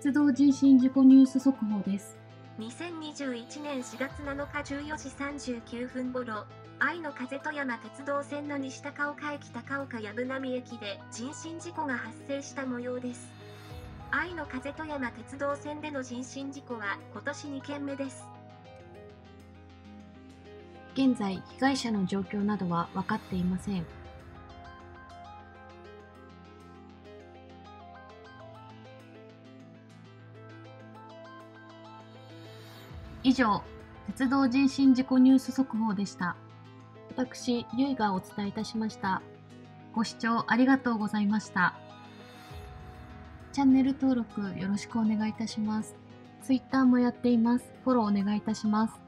鉄道人身事故ニュース速報です。2021年4月7日14時39分ごろ、愛の風富山鉄道線の西高岡駅高岡やぶなみ駅で人身事故が発生した模様です。愛の風富山鉄道線での人身事故は今年2件目です。現在、被害者の状況などは分かっていません。以上、鉄道人身事故ニュース速報でした。私、ゆいがお伝えいたしました。ご視聴ありがとうございました。チャンネル登録よろしくお願いいたします。Twitter もやっています。フォローお願いいたします。